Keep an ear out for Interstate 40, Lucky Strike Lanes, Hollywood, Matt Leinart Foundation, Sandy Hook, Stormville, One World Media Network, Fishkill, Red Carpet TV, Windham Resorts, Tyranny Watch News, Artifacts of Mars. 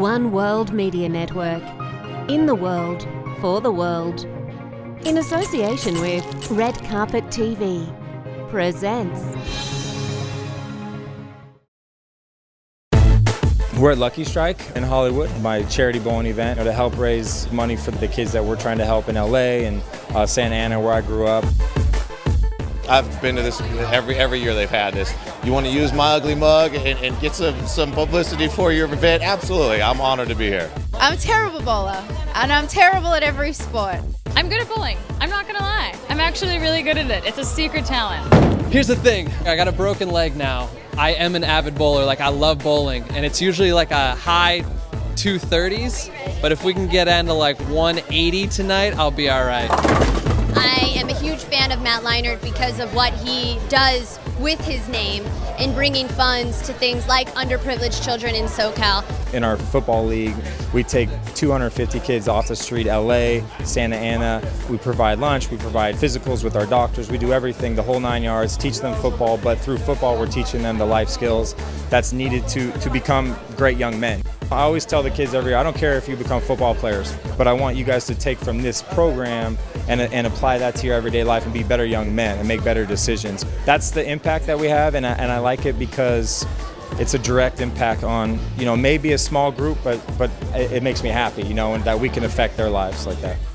One World Media Network. In the world, for the world. In association with Red Carpet TV presents. We're at Lucky Strike in Hollywood, my charity bowling event, to help raise money for the kids that we're trying to help in LA and Santa Ana, where I grew up. I've been to this every year they've had this. You want to use my ugly mug and get some publicity for your event? Absolutely, I'm honored to be here. I'm a terrible bowler, and I'm terrible at every sport. I'm good at bowling, I'm not gonna lie. I'm actually really good at it, it's a secret talent. Here's the thing, I got a broken leg now. I am an avid bowler, like I love bowling, and it's usually like a high 230s, but if we can get into like 180 tonight, I'll be all right. I am a huge fan of Matt Leinart because of what he does with his name in bringing funds to things like underprivileged children in SoCal. In our football league, we take 250 kids off the street, LA, Santa Ana. We provide lunch, we provide physicals with our doctors, we do everything, the whole 9 yards, teach them football, but through football we're teaching them the life skills that's needed to become great young men. I always tell the kids every year, I don't care if you become football players, but I want you guys to take from this program and apply that to your everyday life and be better young men and make better decisions. That's the impact that we have, and I like it because it's a direct impact on, you know, maybe a small group, but it makes me happy, you know, and that we can affect their lives like that.